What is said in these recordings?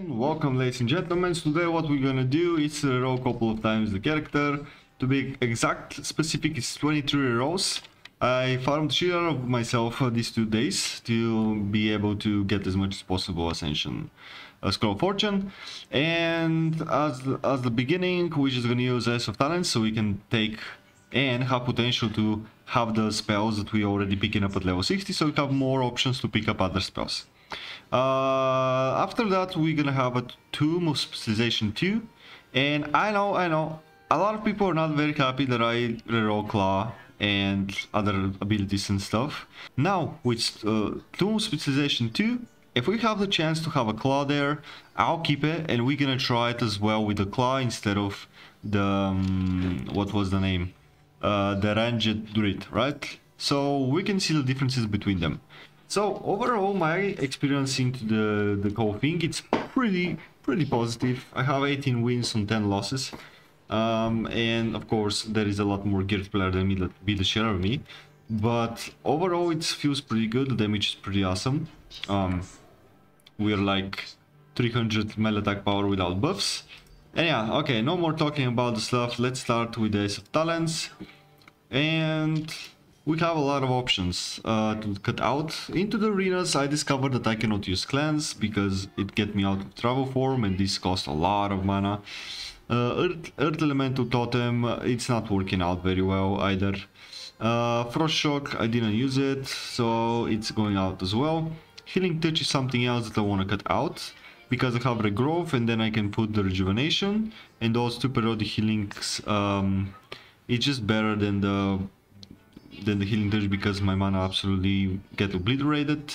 And welcome, ladies and gentlemen. Today what we're gonna do is row a couple of times the character. To be exact, specific is 23 rows. I farmed shit out of myself these 2 days to be able to get as much as possible Ascension Scroll Fortune. And as the beginning, we're just gonna use Ace of Talents so we can take and have potential to have the spells that we already picking up at level 60, so we have more options to pick up other spells. After that, we're gonna have a Tomb of Specialization 2, and I know a lot of people are not very happy that I reroll Claw and other abilities and stuff. Now with Tomb of Specialization 2, if we have the chance to have a Claw there, I'll keep it, and we're gonna try it as well with the Claw instead of the what was the name, the Ranged Druid, right? So we can see the differences between them. So overall, my experience into the whole thing, it's pretty positive. I have 18 wins on 10 losses, and of course there is a lot more geared player than me that beat the shit out of me, but overall it feels pretty good. The damage is pretty awesome. We're like 300 melee attack power without buffs. And yeah, okay, no more talking about the stuff. Let's start with the Ace of Talents, and we have a lot of options to cut out. Into the arenas, I discovered that I cannot use clans because it get me out of travel form, and this costs a lot of mana. Earth Elemental Totem, it's not working out very well either. Frost Shock, I didn't use it, so it's going out as well. Healing Touch is something else that I want to cut out, because I have Regrowth, and then I can put the Rejuvenation, and those two periodic healings, it's just better than the Healing Touch, because my mana absolutely get obliterated.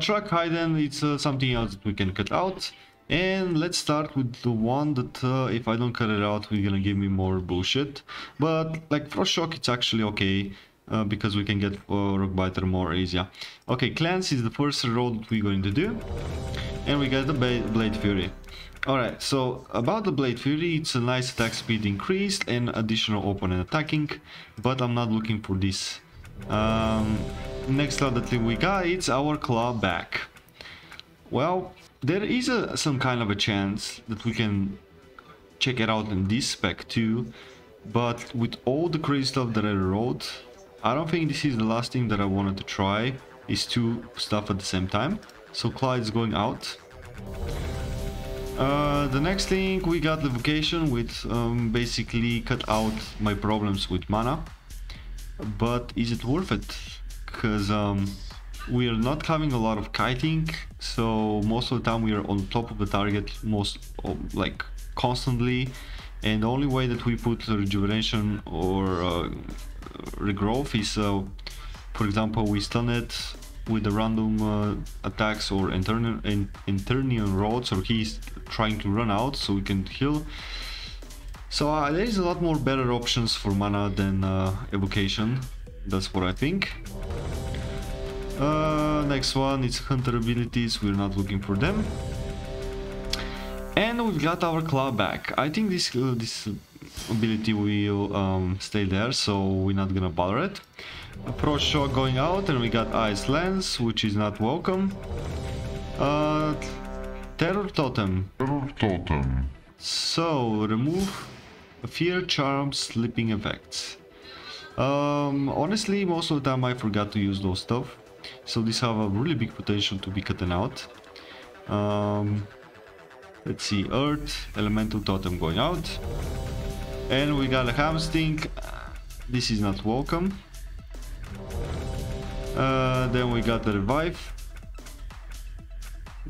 Track Hidden, it's something else that we can cut out. And let's start with the one that if I don't cut it out, we're gonna give me more bullshit. But like Frost Shock, it's actually okay, because we can get Rockbiter more easier. Okay, Cleanse is the first row that we're going to do, and we get the Blade Fury. Alright, so about the Blade Fury, it's a nice attack speed increased and additional opponent attacking, but I'm not looking for this. Next up that we got, it's our Claw back. Well, there is some kind of a chance that we can check it out in this spec too, but with all the crazy stuff that I wrote, I don't think this is the last thing that I wanted to try, is two stuff at the same time. So Claw is going out. The next thing, we got the Vocation, which basically cut out my problems with mana. But is it worth it? Because we are not having a lot of kiting, so most of the time we are on top of the target, like constantly. And the only way that we put Rejuvenation or Regrowth is, for example, we stun it with the random attacks or Eternian rods, or he's trying to run out so we can heal. So there is a lot more better options for mana than Evocation, that's what I think. Next one is Hunter abilities, we're not looking for them. And we've got our Claw back. I think this ability will stay there, so we're not gonna bother it. Pro Shock going out, and we got Ice Lens, which is not welcome. Terror Totem. So remove Fear, Charm, Sleeping effects. Honestly, most of the time I forgot to use those stuff, so these have a really big potential to be cutting out. Let's see, Earth Elemental Totem going out, and we got a Hamstring. This is not welcome. Then we got the Revive,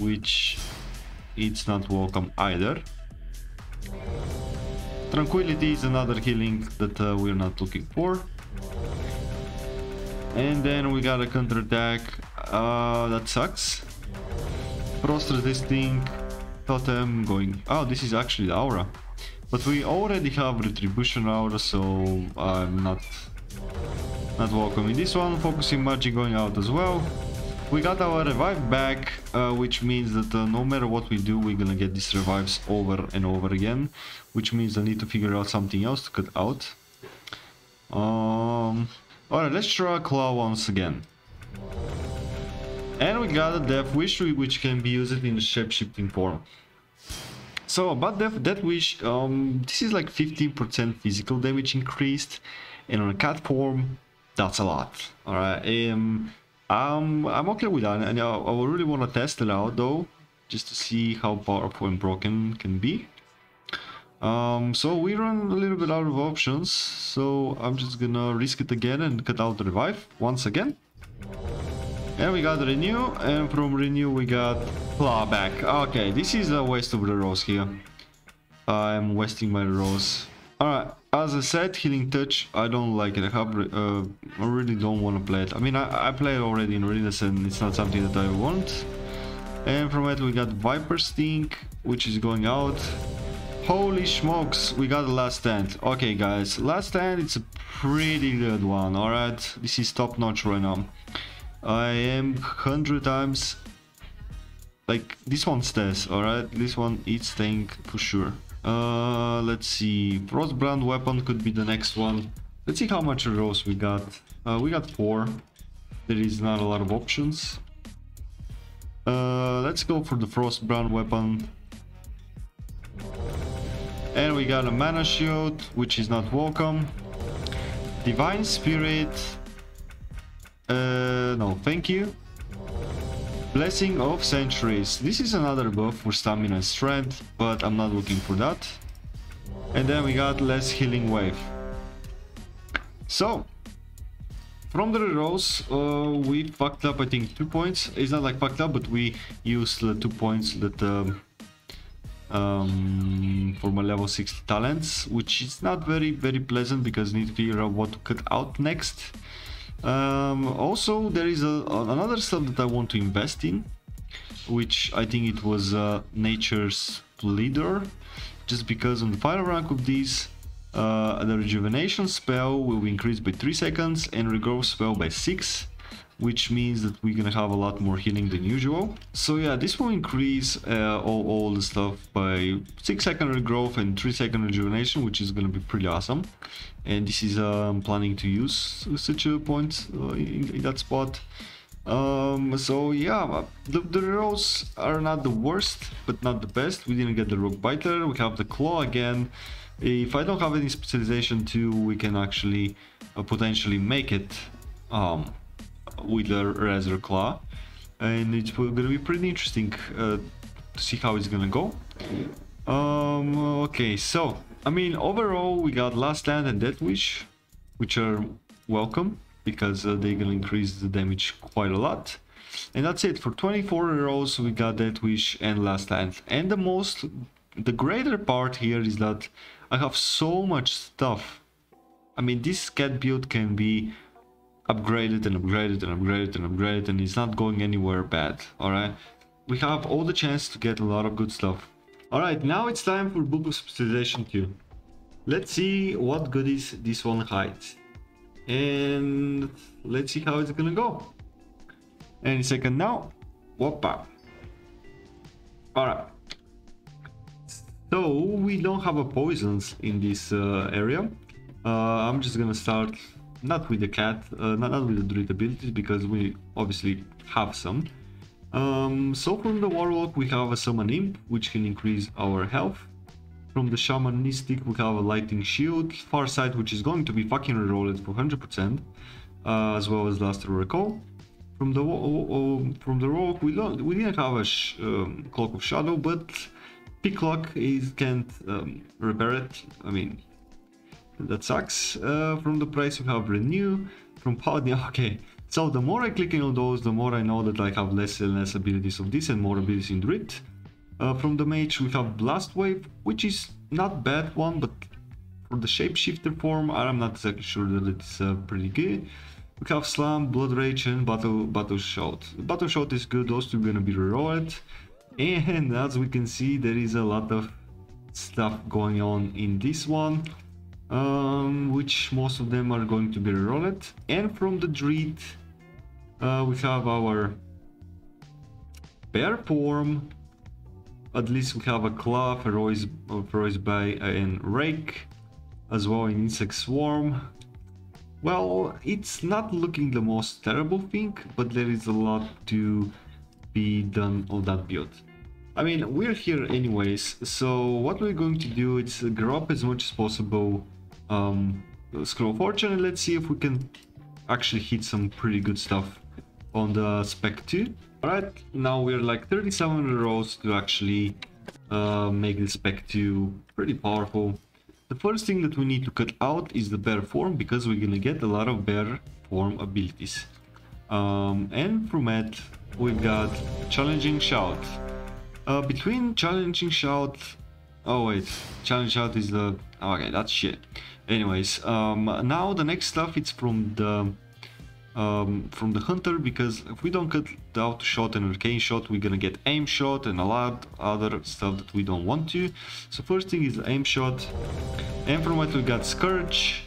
which it's not welcome either. Tranquility is another healing that we're not looking for. And then we got a counterattack, that sucks. Frost Resisting Totem going... Oh, this is actually the Aura, but we already have Retribution Aura, so I'm not welcoming this one. Focusing Magic going out as well. We got our Revive back, which means that no matter what we do, we're gonna get these revives over and over again, which means I need to figure out something else to cut out. Alright, let's try Claw once again. And we got a Death Wish, which can be used in the shapeshifting form. So about that wish, this is like 15% physical damage increased, and on a cat form, that's a lot. All right, I'm okay with that, and I really want to test it out though, just to see how powerful and broken can be. So we run a little bit out of options, so I'm just gonna risk it again and cut out the revive once again. And we got Renew, and from Renew we got Clawback. Okay, this is a waste of the rose here. I'm wasting my rose. Alright, as I said, Healing Touch, I don't like it. I really don't want to play it. I mean, I play it already in Readers, and it's not something that I want. And from it we got Viper Sting, which is going out. Holy smokes, we got the Last Stand. Okay guys, Last Stand, it's a pretty good one, alright? This is top notch right now. I am 100 times like this one stays, all right? This one eats tank for sure. Let's see, Frostbrand Weapon could be the next one. Let's see how much rose we got. We got 4. There is not a lot of options. Let's go for the Frostbrand Weapon. And we got a Mana Shield, which is not welcome. Divine Spirit. No, thank you. Blessing of Centuries. This is another buff for stamina and strength, but I'm not looking for that. And then we got Less Healing Wave. So, from the rerolls, we fucked up, I think, 2 points. It's not like fucked up, but we used the 2 points that for my level 60 talents, which is not very pleasant because I need to figure out what to cut out next. Also, there is another stuff that I want to invest in, which I think it was Nature's Leader, just because on the final rank of these, the Rejuvenation spell will increase by 3 seconds and Regrowth spell by 6, which means that we're gonna have a lot more healing than usual. So yeah, this will increase all the stuff by 6-second regrowth and 3-second rejuvenation, which is gonna be pretty awesome. And this is I'm planning to use such a point in that spot. So yeah, the rerolls are not the worst, but not the best. We didn't get the Rock Biter. We have the Claw again. If I don't have any specialization too, we can actually potentially make it with the Razor Claw, and it's going to be pretty interesting to see how it's going to go. Okay, so I mean, overall we got Last Stand and Death Wish, which are welcome because they're going to increase the damage quite a lot. And that's it for 24 rows. We got Death Wish and Last Stand, and the greater part here is that I have so much stuff. I mean, this cat build can be upgraded and upgraded and upgraded and upgraded, and it's not going anywhere bad. All right, we have all the chance to get a lot of good stuff. All right, now it's time for Book of Specialization 2. Let's see what goodies this one hides, and let's see how it's gonna go any second now. Whoop-up. All right, so we don't have a poisons in this area. I'm just gonna start not with the cat, not with the druid abilities, because we obviously have some. So from the warlock we have a summon imp, which can increase our health. From the shamanistic we have a lightning shield, far sight, which is going to be fucking rerolled for 100%, as well as last recall. From the warlock we didn't have a cloak of shadow, but picklock can't repair it. I mean, that sucks. From the price we have Renew. From Paladin, okay, so the more I click on those, the more I know that I have less and less abilities of this and more abilities in Druid. From the mage we have Blast Wave, which is not bad one, but for the shapeshifter form I'm not exactly sure that it's pretty good. We have Slam, Blood Rage, and battle Shout. Battle Shout is good, those two are gonna be rerolled. And as we can see, there is a lot of stuff going on in this one, which most of them are going to be rerolled. And from the Druid we have our bear form. At least we have a Claw, Feroz Bite, and Rake, as well in Insect Swarm. Well, it's not looking the most terrible thing, but there is a lot to be done on that build. I mean, we're here anyways, so what we're going to do is grow up as much as possible, scroll fortune, and let's see if we can actually hit some pretty good stuff on the spec 2. Alright, now we're like 37 rows to actually make the spec 2 pretty powerful. The first thing that we need to cut out is the bear form, because we're gonna get a lot of bear form abilities. And from that, we've got challenging shout. Between challenging shout, oh wait, challenge shout is the, okay, that's shit. Anyways, now the next stuff is from the hunter, because if we don't cut out shot and arcane shot, we're gonna get aim shot and a lot other stuff that we don't want to. So first thing is aim shot, and from what we got scourge.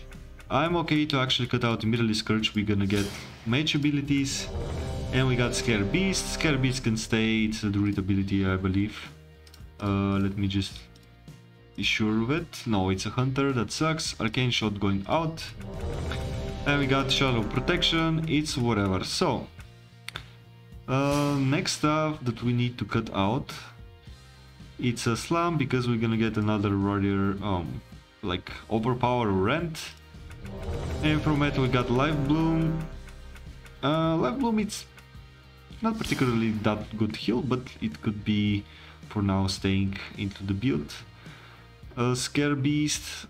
I'm okay to actually cut out immediately scourge. We're gonna get mage abilities, and we got scare beast. Scare beast can stay, it's a druid ability, I believe. Let me just be sure of it. No, it's a hunter, that sucks. Arcane shot going out. And we got Shadow Protection, it's whatever. So, next stuff that we need to cut out, it's a slum, because we're gonna get another warrior, like overpower rent. And from it we got Life Bloom. Life Bloom, it's not particularly that good heal, but it could be for now staying into the build. Scare Beast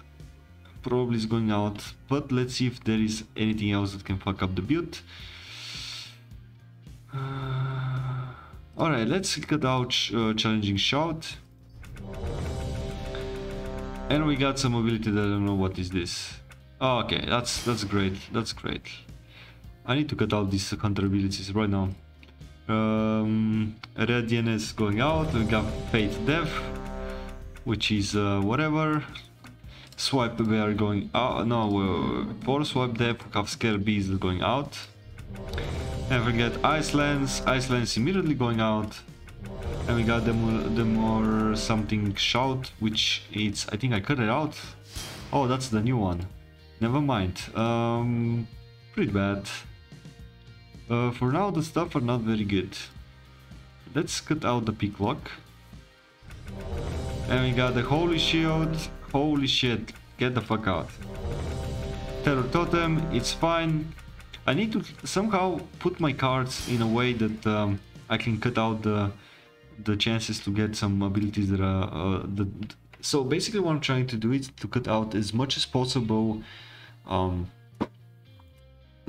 probably is going out, but let's see if there is anything else that can fuck up the build. Alright, let's cut out challenging shout, and we got some ability that I don't know what is this. Oh, okay, that's great, that's great. I need to cut out these counter abilities right now. Red DNS going out. We got Fate Death, which is whatever. Swipe bear going out. No, for swipe death we have scare beast going out. And we get ice lens. Ice lens immediately going out. And we got the more something shout, which it's, I think I cut it out. Oh, that's the new one. Never mind. Pretty bad. For now the stuff are not very good. Let's cut out the pick lock. And we got the holy shield. Holy shit, get the fuck out. Terror totem, it's fine. I need to somehow put my cards in a way that I can cut out the chances to get some abilities that are... So basically what I'm trying to do is to cut out as much as possible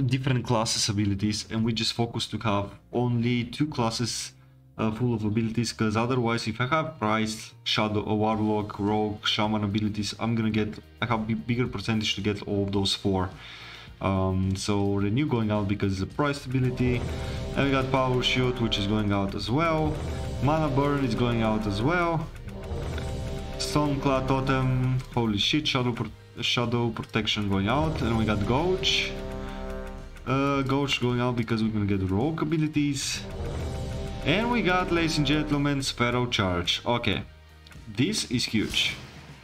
different classes abilities, and we just focus to have only two classes full of abilities, because otherwise if I have price shadow or warlock rogue shaman abilities, I'm gonna get, I have a bigger percentage to get all of those four. So renew going out because it's a priced ability, and we got power shield, which is going out as well. Mana burn is going out as well. Stormcloud totem, holy shit, shadow protection going out. And we got gouge, gouge going out because we're gonna get rogue abilities. And we got, ladies and gentlemen, Sparrow Charge. Okay, this is huge.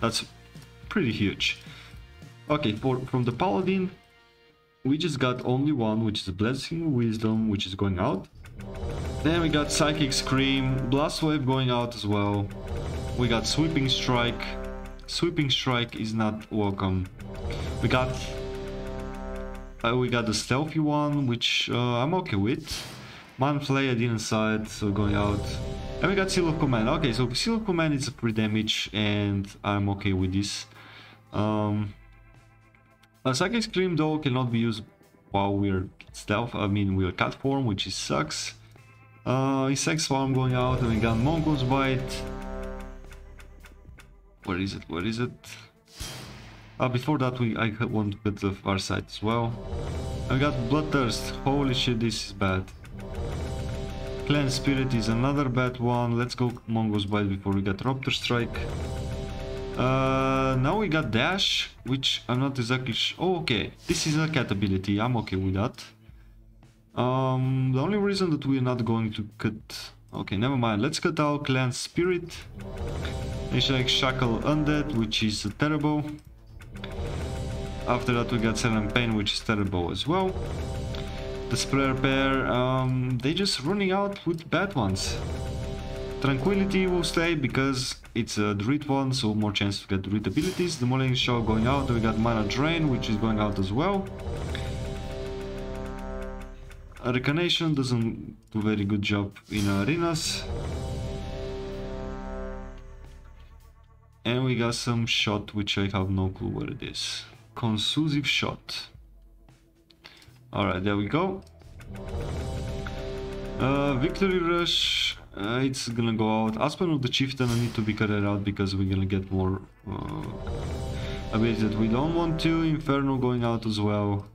That's pretty huge. Okay, from the Paladin, we just got only one, which is Blessing Wisdom, which is going out. Then we got Psychic Scream, Blast Wave going out as well. We got Sweeping Strike. Sweeping Strike is not welcome. We got the Stealthy one, which I'm okay with. Manflay, I didn't saw it, so going out. And we got Seal of Command. Okay, so Seal of Command is a free damage, and I'm okay with this. A Psychic Scream, though, cannot be used while we're stealth. I mean, we're cat form, which is sucks. Insect Swarm going out, and we got Mongoose Bite. Where is it? Where is it? Before that, I want to get the far side as well. And we got Bloodthirst. Holy shit, this is bad. Clan Spirit is another bad one. Let's go Mongoose Bite before we got Raptor Strike. Now we got Dash, which I'm not exactly sure. Oh, okay. This is a cat ability. I'm okay with that. The only reason that we're not going to cut... Okay, never mind. Let's cut out Clan Spirit. It's like Shackle Undead, which is terrible. After that we got Silent Pain, which is terrible as well. The sprayer pair, they're just running out with bad ones. Tranquility will stay because it's a Druid one, so more chance to get Druid abilities. The Demolishing Shot going out, we got Mana Drain, which is going out as well. Recarnation doesn't do very good job in arenas. And we got some shot, which I have no clue what it is. Concussive Shot. Alright, there we go. Victory Rush, it's gonna go out. Aspen of the Chieftain, I need to be carried out because we're gonna get more abilities that we don't want to. Inferno going out as well.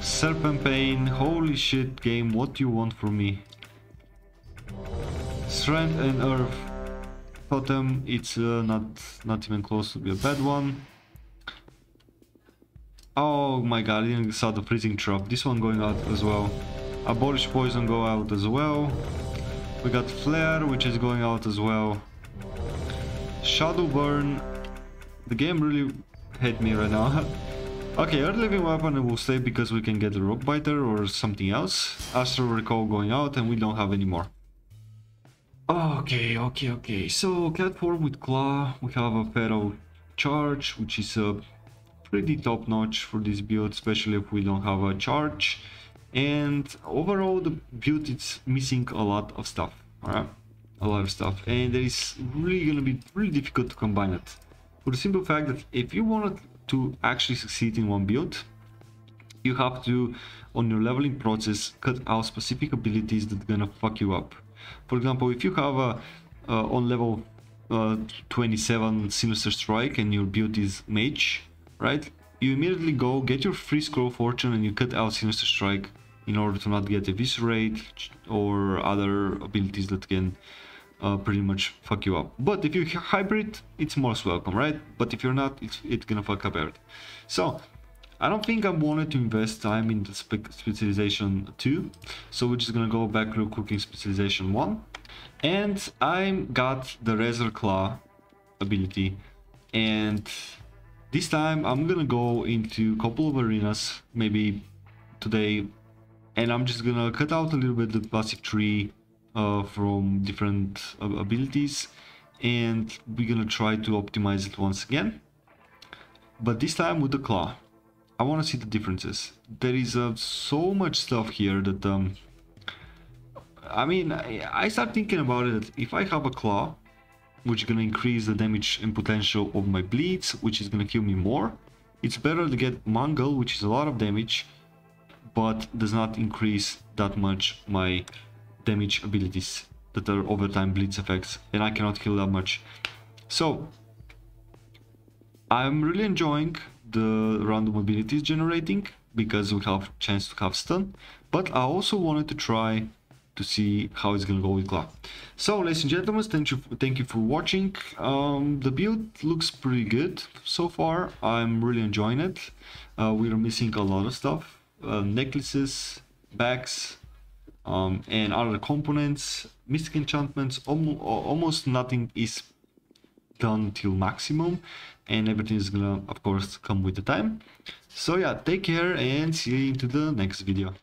Serpentine, holy shit game, what do you want from me? Strength and Earth Totem, it's not even close to be a bad one. Oh my god, I didn't saw the freezing trap. This one going out as well. Abolish Poison go out as well. We got Flare, which is going out as well. Shadow Burn. The game really hate me right now. Okay, Earth Living Weapon will stay because we can get a Rock Biter or something else. Astral Recall going out, and we don't have any more. Okay. So, Cat 4 with Claw. We have a Feral Charge, which is a pretty top notch for this build, especially if we don't have a charge. And overall the build is missing a lot of stuff, alright? A lot of stuff, and there is really gonna be really difficult to combine it, for the simple fact that if you wanted to actually succeed in one build, you have to, on your leveling process, cut out specific abilities that are gonna fuck you up. For example, if you have a on level 27 Sinister Strike and your build is Mage, right? You immediately go get your free scroll fortune and you cut out Sinister Strike in order to not get Eviscerate or other abilities that can pretty much fuck you up. But if you hybrid, it's most welcome, right? But if you're not, it's gonna fuck up everything. So I don't think I wanted to invest time in the specialization 2, so we're just gonna go back real quick in specialization 1, and I got the Razor Claw ability, and this time I'm gonna go into a couple of arenas, maybe today, and I'm just gonna cut out a little bit the passive tree from different abilities, and we're gonna try to optimize it once again, but this time with the claw. I wanna see the differences. There is so much stuff here that I mean, I start thinking about it. If I have a claw, which is going to increase the damage and potential of my bleeds, which is going to kill me more. It's better to get Mangle, which is a lot of damage, but does not increase that much my damage abilities that are over time bleeds effects, and I cannot heal that much. So, I'm really enjoying the random abilities generating, because we have chance to have stun, but I also wanted to try to see how it's gonna go with Claw. So, ladies and gentlemen, thank you for watching. The build looks pretty good so far. I'm really enjoying it. We're missing a lot of stuff, necklaces, bags, and other components, mystic enchantments. Almost nothing is done till maximum, and everything is gonna, of course, come with the time. So yeah, take care and see you into the next video.